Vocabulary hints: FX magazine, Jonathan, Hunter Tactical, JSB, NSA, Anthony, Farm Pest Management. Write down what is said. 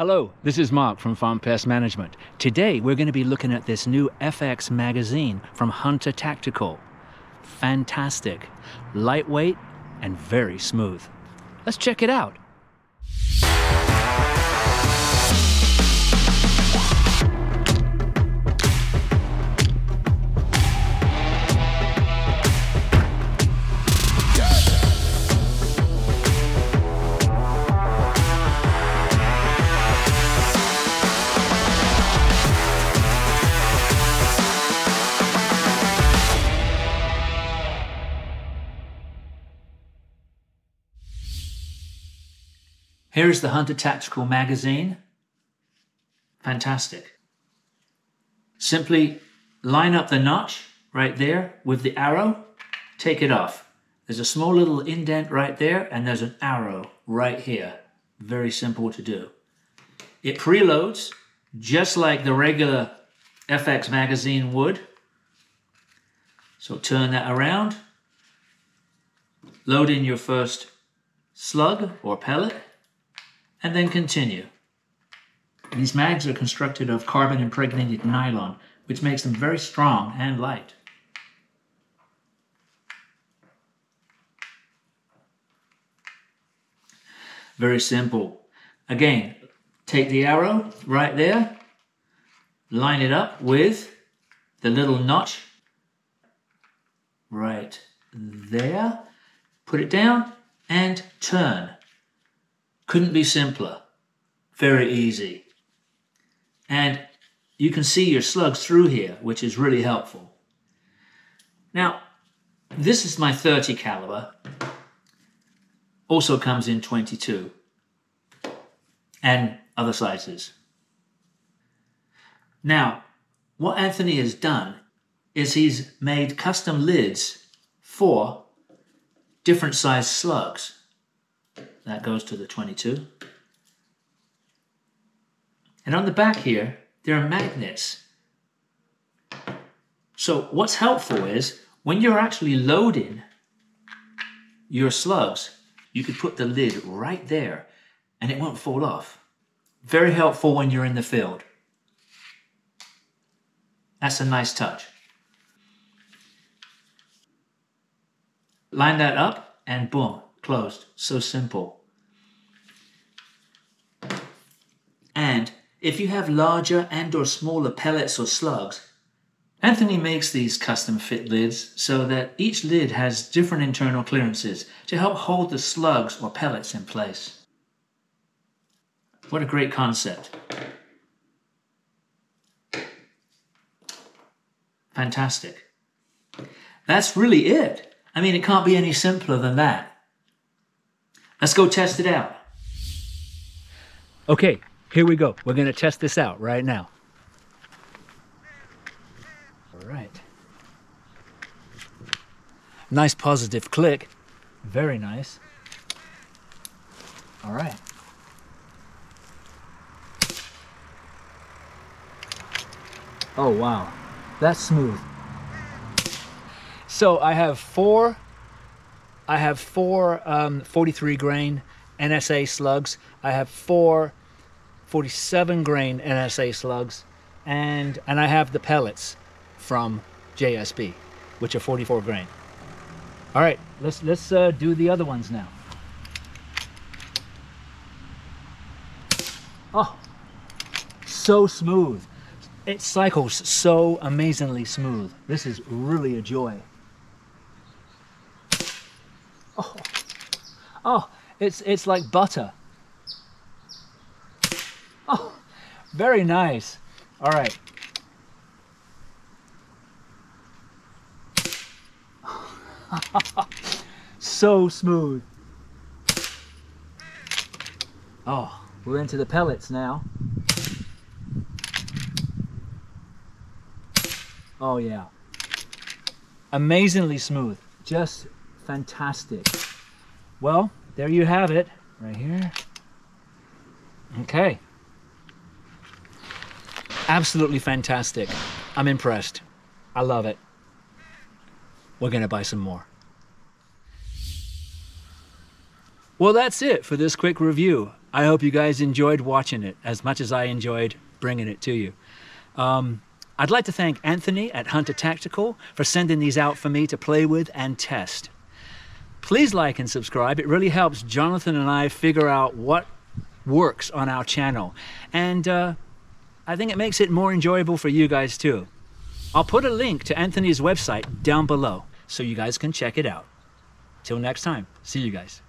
Hello, this is Mark from Farm Pest Management. Today we're going to be looking at this new FX magazine from Hunter Tactical. Fantastic, lightweight and very smooth. Let's check it out. Here is the Hunter Tactical magazine. Fantastic. Simply line up the notch right there with the arrow, take it off. There's a small little indent right there and there's an arrow right here. Very simple to do. It preloads just like the regular FX magazine would. So turn that around, load in your first slug or pellet, and then continue. These mags are constructed of carbon impregnated nylon, which makes them very strong and light. Very simple. Again, take the arrow right there, line it up with the little notch right there, put it down and turn. Couldn't be simpler. Very easy. And you can see your slugs through here, which is really helpful. Now, this is my 30 caliber. Also comes in 22 and other sizes. Now, what Anthony has done is he's made custom lids for different size slugs. That goes to the 22. And on the back here, there are magnets. So what's helpful is when you're actually loading your slugs, you could put the lid right there and it won't fall off. Very helpful when you're in the field. That's a nice touch. Line that up and boom, closed. So simple. And if you have larger and or smaller pellets or slugs, Anthony makes these custom fit lids so that each lid has different internal clearances to help hold the slugs or pellets in place. What a great concept. Fantastic. That's really it. I mean, it can't be any simpler than that. Let's go test it out. Okay. Here we go. We're going to test this out right now. All right. Nice positive click. Very nice. All right. Oh, wow. That's smooth. So I have four 43 grain NSA slugs. I have four 47 grain NSA slugs, and I have the pellets from JSB, which are 44 grain. All right, let's do the other ones now. Oh, so smooth. It cycles so amazingly smooth. This is really a joy. Oh, it's like butter. Oh, very nice. All right. So smooth. Oh, we're into the pellets now. Oh yeah. Amazingly smooth. Just fantastic. Well, there you have it right here. Okay. Absolutely fantastic. I'm impressed. I love it. We're going to buy some more. Well, that's it for this quick review. I hope you guys enjoyed watching it as much as I enjoyed bringing it to you. I'd like to thank Anthony at Hunter Tactical for sending these out for me to play with and test. Please like and subscribe. It really helps Jonathan and I figure out what works on our channel. And I think it makes it more enjoyable for you guys too. I'll put a link to Anthony's website down below so you guys can check it out. Till next time, see you guys.